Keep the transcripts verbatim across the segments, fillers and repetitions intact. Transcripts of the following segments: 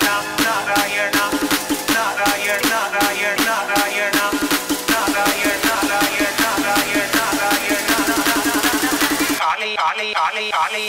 Narayana, Narayana, Narayana, Narayana, Narayana, Kali, Kali, Kali, Kali.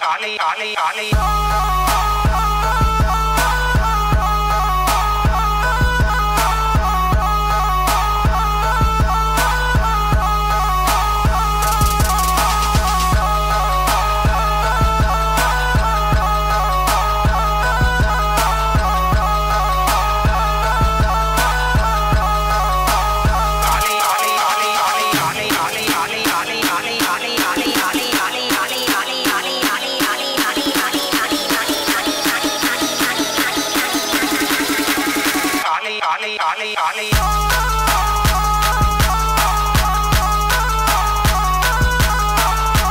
Ali, Ali, Ali, Ali, Ali, Ali. Ali, Ali, Ali, Ali.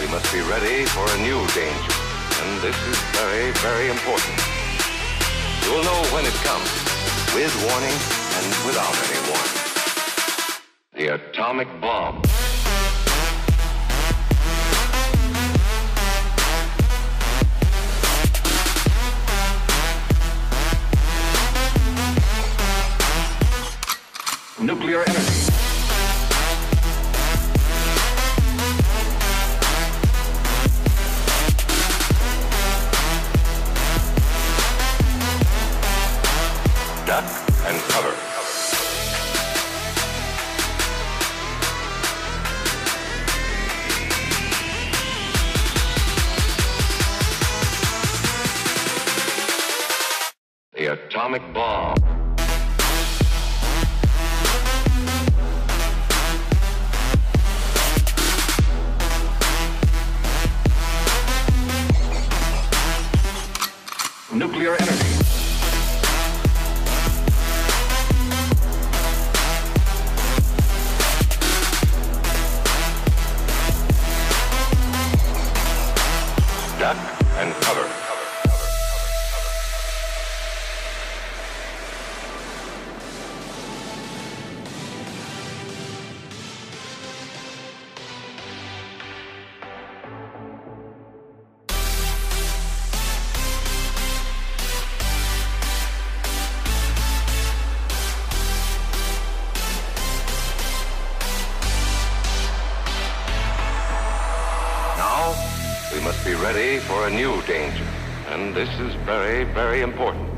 We must be ready for a new danger, and this is very, very important. You'll know when it comes, with warning and without any warning. The atomic bomb. Nuclear energy. Duck and cover. The atomic bomb. Nuclear energy. Duck and ready for a new danger. And this is very, very important.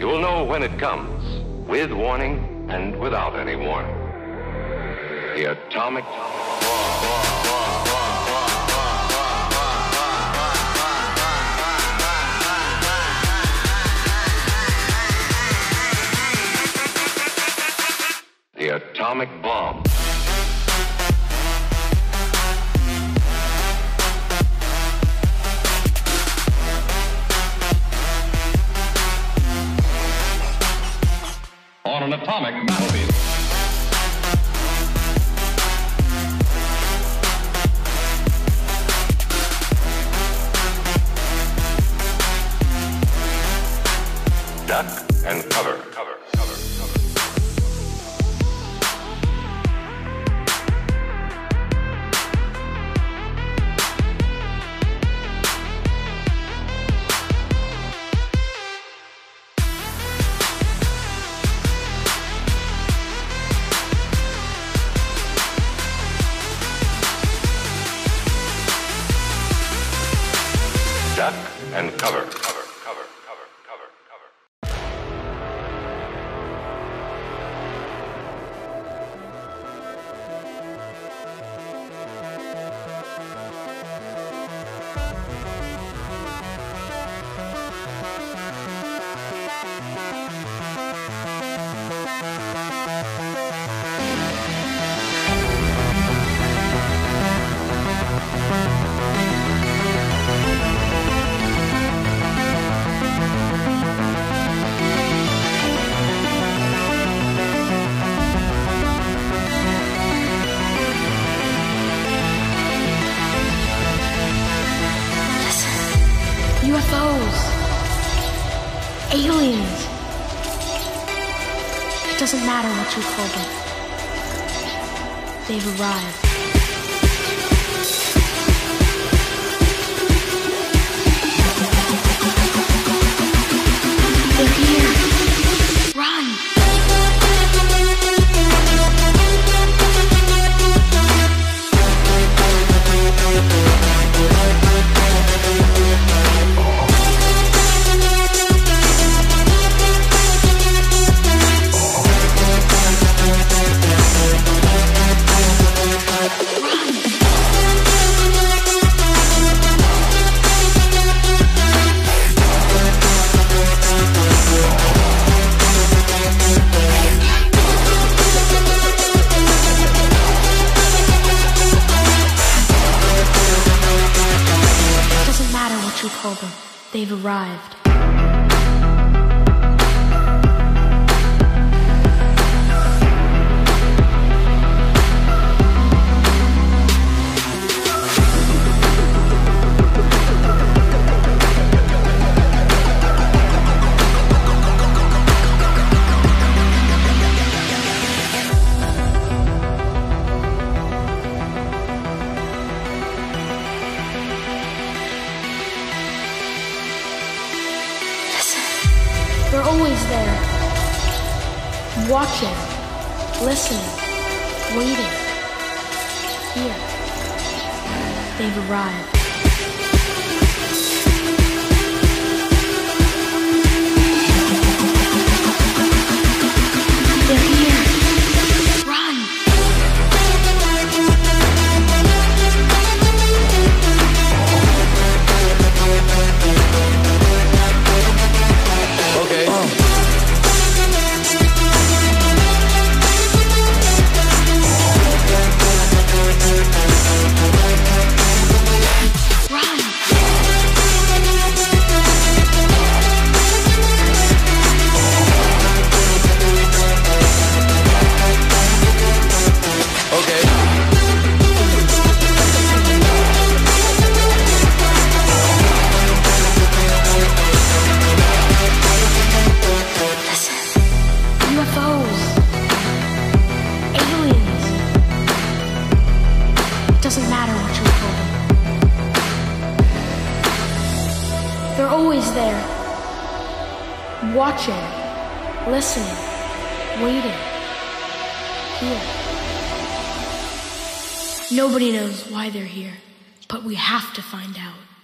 You'll know when it comes, with warning and without any warning. The atomic bomb. The atomic bomb. On an atomic battlefield. Duck and cover. Cover. Cover. Cover. Duck and cover. Cover, cover, cover, cover, cover. U F Os, aliens, it doesn't matter what you call them, they've arrived. They're here, run! You call them. They've arrived. They're always there, watching, listening, waiting, here, they've arrived. Doesn't matter what you call them. They're always there, watching, listening, waiting, here. Nobody knows why they're here, but we have to find out.